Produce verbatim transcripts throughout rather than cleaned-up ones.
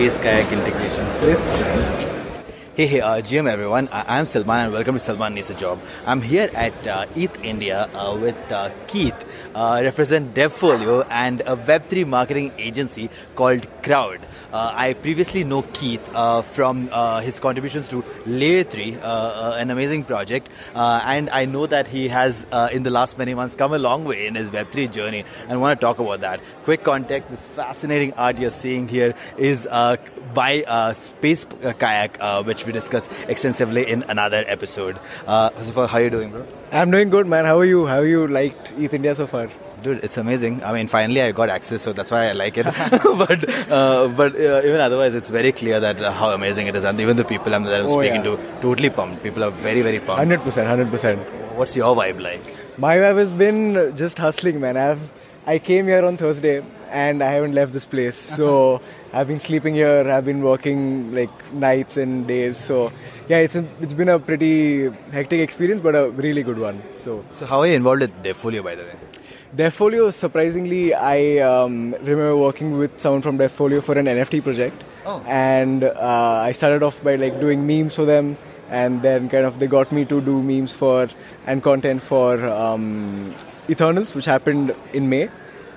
Ace Kayak integration. Yes. Hey, hey, uh, G M everyone. I am Salman and welcome to Salman Needs a Job. I'm here at uh, E T H India uh, with uh, Keith, uh, represent Devfolio and a web three marketing agency called Crowwd. Uh, I previously know Keith uh, from uh, his contributions to Layer three, uh, uh, an amazing project. Uh, and I know that he has, uh, in the last many months, come a long way in his web three journey and want to talk about that. Quick context, this fascinating art you're seeing here is uh, by uh, Space Kayak, uh, which we discuss extensively in another episode. Uh, so far, how are you doing, bro? I'm doing good, man. How are you? How have you liked E T H India so far? Dude, it's amazing. I mean, finally I got access, so that's why I like it. but uh, but uh, even otherwise, it's very clear that uh, how amazing it is. And even the people I'm, that I'm oh, speaking yeah. to, totally pumped. People are very, very pumped. one hundred percent, one hundred percent. What's your vibe like? My vibe has been just hustling, man. I've I came here on Thursday and I haven't left this place. So I've been sleeping here. I've been working like nights and days. So yeah, it's a, it's been a pretty hectic experience, but a really good one. So so how are you involved with Devfolio, by the way? Devfolio, surprisingly, I um, remember working with someone from Devfolio for an N F T project. Oh. And uh, I started off by like doing memes for them. And then kind of they got me to do memes for and content for um, Eternals, which happened in May.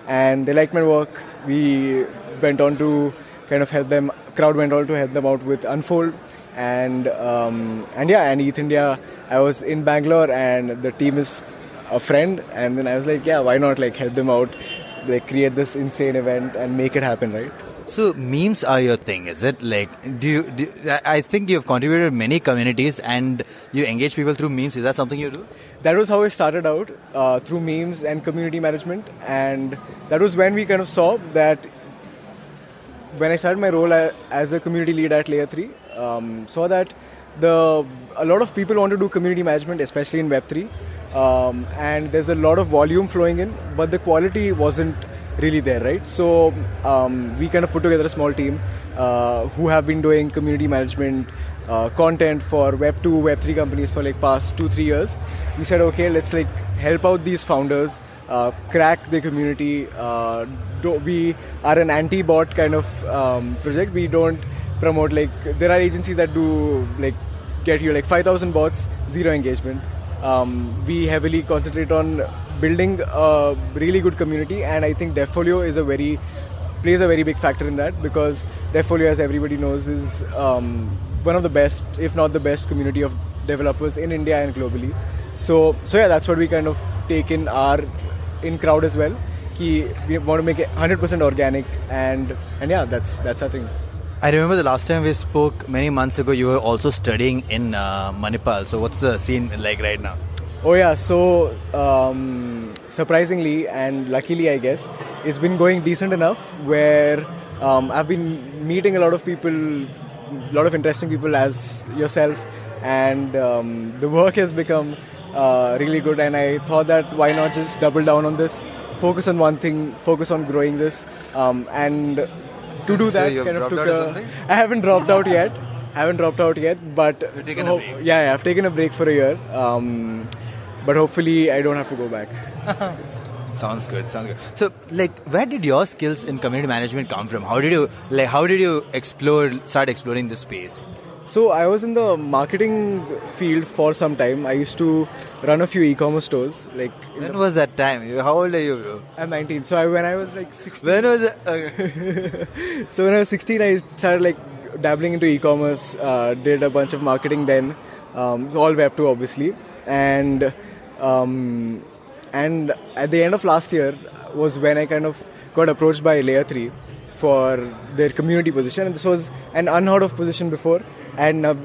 And they liked my work. We went on to kind of help them. Crowd went on to help them out with Unfold. And um, and yeah, and E T H India, I was in Bangalore and the team is a friend. And then I was like, yeah, why not like help them out, like create this insane event and make it happen, right? So memes are your thing, is it? Like, do you? Do, I think you've contributed many communities and you engage people through memes. Is that something you do? That was how I started out, uh, through memes and community management. And that was when we kind of saw that when I started my role as a community lead at Layer three, um, saw that the a lot of people want to do community management, especially in web three. Um, and there's a lot of volume flowing in, but the quality wasn't really there, right? So um, we kind of put together a small team uh, who have been doing community management uh, content for web two, web three companies for like past two, three years. We said, okay, let's like help out these founders, uh, crack the community. Uh, do, we are an anti-bot kind of um, project. We don't promote like, there are agencies that do like get you like five thousand bots, zero engagement. Um, we heavily concentrate on building a really good community, and I think Devfolio is a very plays a very big factor in that, because Devfolio, as everybody knows, is um, one of the best, if not the best, community of developers in India and globally. So, so yeah, that's what we kind of take in our in Crowd as well. Ki we want to make it one hundred percent organic, and and yeah, that's that's our thing. I remember the last time we spoke many months ago, you were also studying in uh, Manipal. So what's the scene like right now? Oh yeah, so um, surprisingly and luckily, I guess, it's been going decent enough where um, I've been meeting a lot of people, a lot of interesting people as yourself, and um, the work has become uh, really good, and I thought that why not just double down on this, focus on one thing, focus on growing this, um, and... To do so that, kind of took a, I haven't dropped out yet. I haven't dropped out yet, but taken hope, a break. Yeah, yeah, I've taken a break for a year. Um, but hopefully, I don't have to go back. Sounds good. Sounds good. So, like, where did your skills in community management come from? How did you like? How did you explore? Start exploring this space? So, I was in the marketing field for some time. I used to run a few e-commerce stores. Like, when was that time? How old are you, bro? I'm nineteen. So, I, when I was like sixteen. When was that? Okay. So, when I was sixteen, I started like dabbling into e-commerce, uh, did a bunch of marketing then. Um, all web two, obviously. And, um, and at the end of last year was when I kind of got approached by Layer three for their community position. And this was an unheard of position before. And I've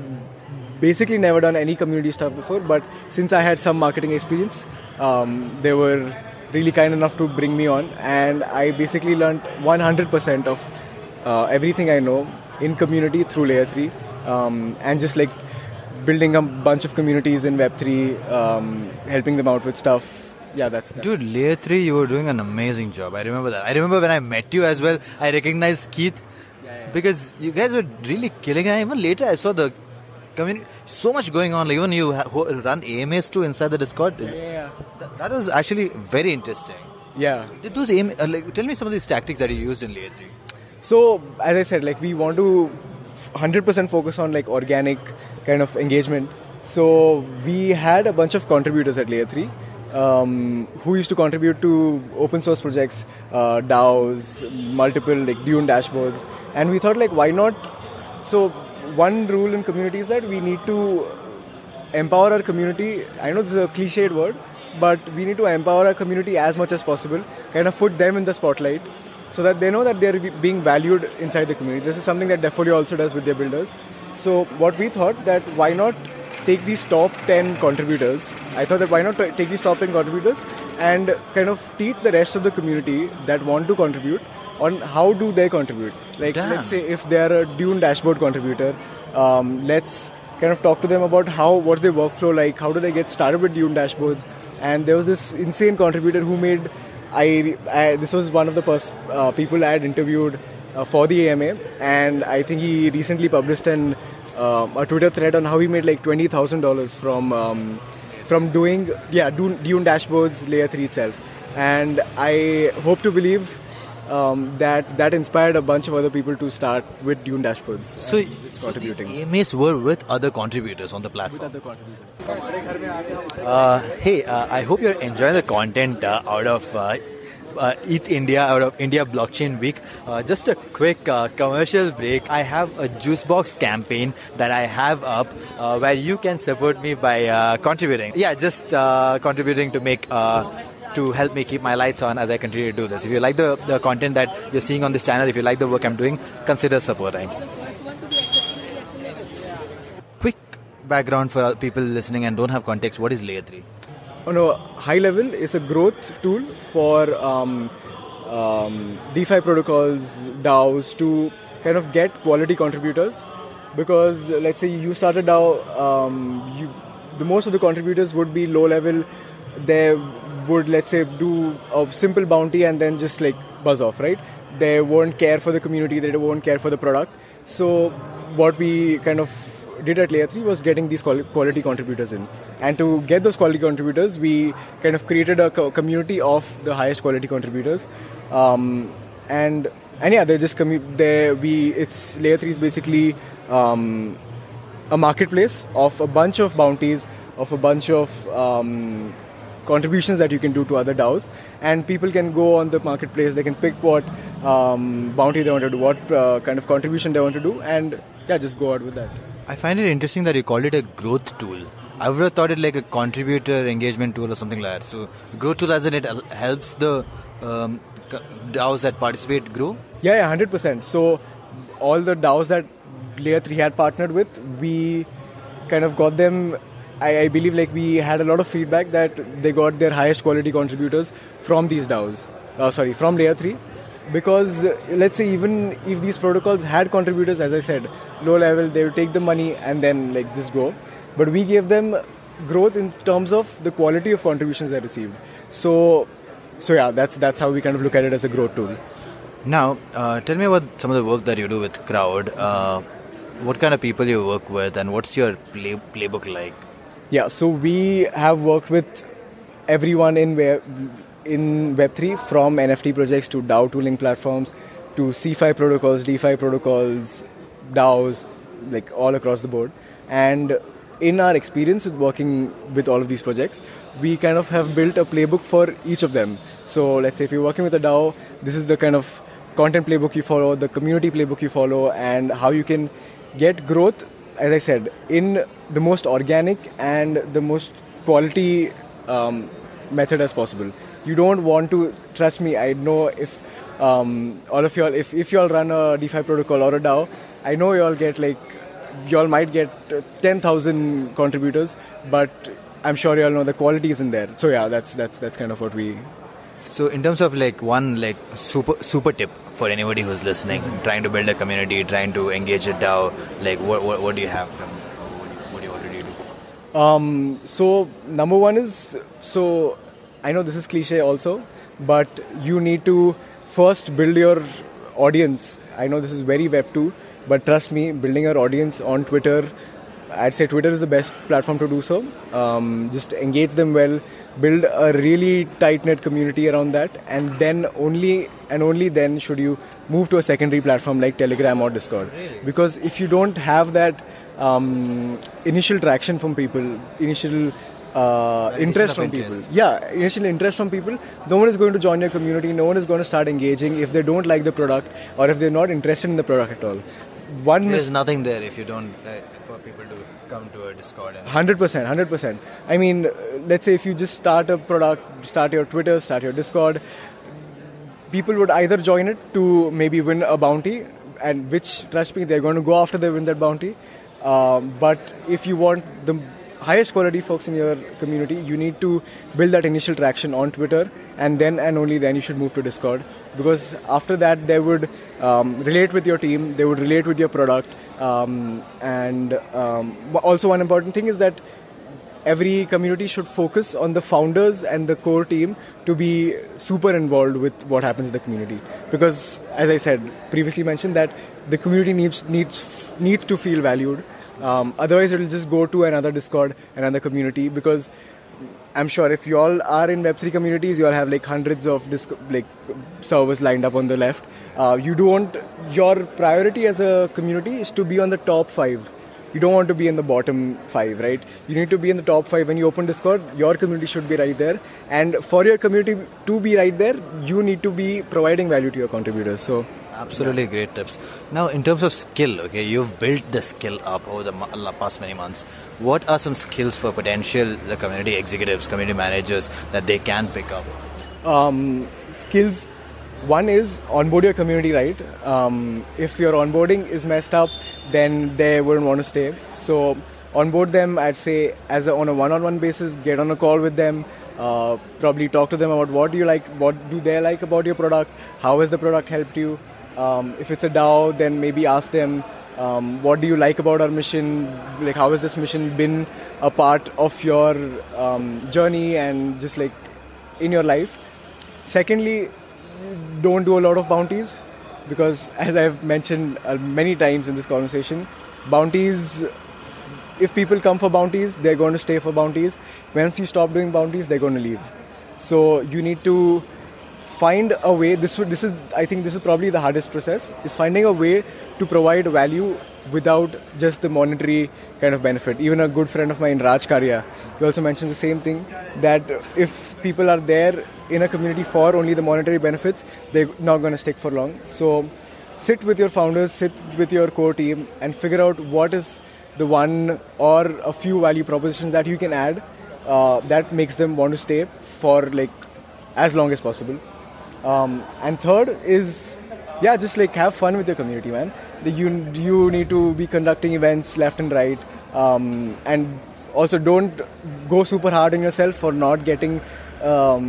basically never done any community stuff before, but since I had some marketing experience, um, they were really kind enough to bring me on, and I basically learned one hundred percent of uh, everything I know in community through Layer three, um, and just like building a bunch of communities in web three, um, helping them out with stuff. Yeah, that's, that's dude. Layer three, you were doing an amazing job. I remember that. I remember when I met you as well. I recognized Keith. Because you guys were really killing it. And even later I saw the community, so much going on. Like even you run A M As too inside the Discord. Yeah, yeah, yeah. That was actually very interesting. Yeah. Did those A M As, like, tell me some of these tactics that you used in Layer three. So as I said, like we want to one hundred percent focus on like organic kind of engagement. So we had a bunch of contributors at Layer three um, who used to contribute to open source projects, uh, DAOs, multiple like Dune dashboards, and we thought like why not? So one rule in community is that we need to empower our community. I know this is a cliched word, but we need to empower our community as much as possible, kind of put them in the spotlight so that they know that they're being valued inside the community. This is something that Devfolio also does with their builders. So what we thought that why not take these top ten contributors, I thought that why not take these top ten contributors and kind of teach the rest of the community that want to contribute on how do they contribute. Like Damn. Let's say if they're a Dune dashboard contributor, um, let's kind of talk to them about how, what's their workflow like, how do they get started with Dune dashboards. And there was this insane contributor who made, I, I this was one of the pers- uh, people I had interviewed uh, for the A M A, and I think he recently published an, uh, a Twitter thread on how he made like twenty thousand dollars from um, from doing yeah Dune, Dune dashboards Layer three itself. And I hope to believe Um, that that inspired a bunch of other people to start with Dune dashboards. So, so these A M As were with other contributors on the platform. With other contributors. Uh, hey, uh, I hope you're enjoying the content uh, out of uh, uh, E T H India, out of India Blockchain Week. Uh, just a quick uh, commercial break. I have a juicebox campaign that I have up uh, where you can support me by uh, contributing. Yeah, just uh, contributing to make... Uh, to help me keep my lights on as I continue to do this. If you like the, the content that you're seeing on this channel, if you like the work I'm doing, consider supporting. Quick background for people listening and don't have context, what is Layer three? Oh no, high level is a growth tool for um, um, DeFi protocols, DAOs to kind of get quality contributors, because let's say you start a DAO, um, you, the most of the contributors would be low level. They would, let's say, do a simple bounty and then just like buzz off, right? They won't care for the community, they won't care for the product. So what we kind of did at Layer three was getting these quality contributors in. And to get those quality contributors, we kind of created a community of the highest quality contributors. Um, and and yeah, they just commu- they we it's Layer three is basically um, a marketplace of a bunch of bounties, of a bunch of um, contributions that you can do to other DAOs, and people can go on the marketplace, they can pick what um, bounty they want to do, what uh, kind of contribution they want to do, and yeah, just go out with that. I find it interesting that you called it a growth tool. I would have thought it like a contributor engagement tool or something like that. So growth tool as in it helps the um, DAOs that participate grow? Yeah, yeah, one hundred percent. So all the DAOs that Layer three had partnered with, we kind of got them... I, I believe like we had a lot of feedback that they got their highest quality contributors from these DAOs, uh, sorry, from Layer three, because uh, let's say even if these protocols had contributors, as I said, low level, they would take the money and then like just go. But we gave them growth in terms of the quality of contributions they received. So, so yeah, that's that's how we kind of look at it as a growth tool. Now, uh, tell me about some of the work that you do with Crowwd. Uh, what kind of people you work with, and what's your play, playbook like? Yeah, so we have worked with everyone in in Web three, from N F T projects to DAO tooling platforms to CeFi protocols, DeFi protocols, DAOs, like all across the board. And in our experience with working with all of these projects, we kind of have built a playbook for each of them. So let's say if you're working with a DAO, this is the kind of content playbook you follow, the community playbook you follow, and how you can get growth, as I said, in the most organic and the most quality um, method as possible. You don't want to, trust me, I know if um, all of y'all, if, if y'all run a DeFi protocol or a DAO, I know y'all get like, y'all might get ten thousand contributors, but I'm sure y'all know the quality isn't there. So yeah, that's that's that's kind of what we... So in terms of like one like super super tip for anybody who's listening, trying to build a community, trying to engage a DAO, like what what, what do you have from what do you already do? Um, so number one is, so I know this is cliche also, but you need to first build your audience. I know this is very Web two, but trust me, building your audience on Twitter, I'd say Twitter is the best platform to do so. Um, just engage them well, build a really tight-knit community around that, and then only and only then should you move to a secondary platform like Telegram or Discord. Really? Because if you don't have that um, initial traction from people, initial Uh, interest from interest. people. Yeah, initial interest from people. No one is going to join your community. No one is going to start engaging if they don't like the product or if they're not interested in the product at all. One there is nothing there if you don't uh, for people to come to a Discord. Hundred percent, hundred percent. I mean, let's say if you just start a product, start your Twitter, start your Discord. People would either join it to maybe win a bounty, and which trust me, they're going to go after they win that bounty. Um, but if you want the highest quality folks in your community, you need to build that initial traction on Twitter, and then and only then you should move to Discord, because after that they would um, relate with your team, they would relate with your product, um, and um, also one important thing is that every community should focus on the founders and the core team to be super involved with what happens in the community, because as I said previously mentioned that the community needs needs needs to feel valued. Um, otherwise it will just go to another Discord, another community, because I'm sure if you all are in Web three communities, you all have like hundreds of disc- like servers lined up on the left. Uh, you don't, your priority as a community is to be on the top five. You don't want to be in the bottom five, right? You need to be in the top five. When you open Discord, your community should be right there, and for your community to be right there, you need to be providing value to your contributors. So absolutely, yeah. Great tips. Now, in terms of skill, okay, you've built the skill up over the past many months. What are some skills for potential the community executives, community managers that they can pick up? Um, skills, one is onboard your community, right? Um, if your onboarding is messed up, then they wouldn't want to stay. So onboard them, I'd say, as a, on a one-on-one basis, get on a call with them. Uh, probably talk to them about what do you like, what do they like about your product, how has the product helped you. Um, if it's a DAO, then maybe ask them, um, what do you like about our mission? Like, how has this mission been a part of your um, journey and just like in your life? Secondly, don't do a lot of bounties, because as I've mentioned uh, many times in this conversation, bounties, if people come for bounties, they're going to stay for bounties. Once you stop doing bounties, they're going to leave. So you need to find a way. This would, this is, I think this is probably the hardest process, is finding a way to provide value without just the monetary kind of benefit. Even a good friend of mine, Raj Karya, he also mentions the same thing, that if people are there in a community for only the monetary benefits, they're not going to stick for long. So sit with your founders, sit with your core team, and figure out what is the one or a few value propositions that you can add uh, that makes them want to stay for like as long as possible. Um, and third is, yeah, just like have fun with your community, man. You you need to be conducting events left and right, um, and also don't go super hard on yourself for not getting um,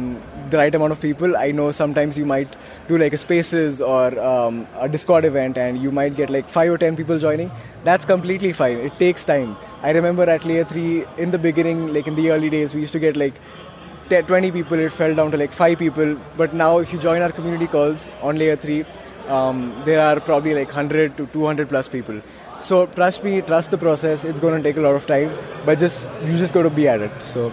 the right amount of people. I know sometimes you might do like a Spaces or um, a Discord event, and you might get like five or ten people joining. That's completely fine. It takes time. I remember at Layer three in the beginning, like in the early days, we used to get like twenty people, it fell down to like five people. But now if you join our community calls on Layer three, um, there are probably like one hundred to two hundred plus people. So trust me, trust the process. It's going to take a lot of time, but just you just got to be at it. So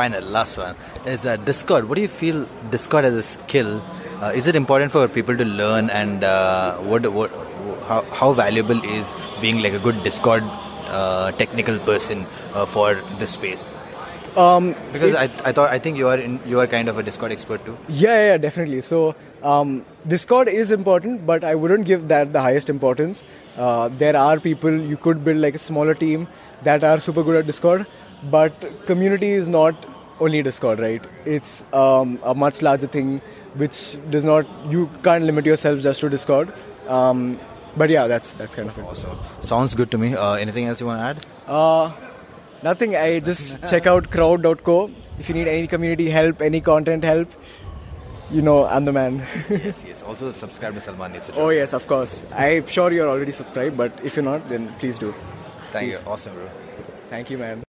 final, last one is uh, Discord. What do you feel Discord as a skill? Uh, is it important for people to learn, and uh, what, what how, how valuable is being like a good Discord uh, technical person uh, for this space? Um, because it, I, I thought I think you are in, you are kind of a Discord expert too. Yeah, yeah, definitely. So um, Discord is important, but I wouldn't give that the highest importance. Uh, there are people you could build like a smaller team that are super good at Discord, but community is not only Discord, right? It's um, a much larger thing, which does not you can't limit yourself just to Discord. Um, but yeah, that's that's kind of it. Awesome. Sounds good to me. Uh, anything else you want to add? Uh, Nothing, I just check out crowwd dot co. If you need any community help, any content help, you know, I'm the man. Yes, yes. Also subscribe to Salman Needs a Job. Oh, yes, of course. I'm sure you're already subscribed, but if you're not, then please do. Thank please. you. Awesome, bro. Thank you, man.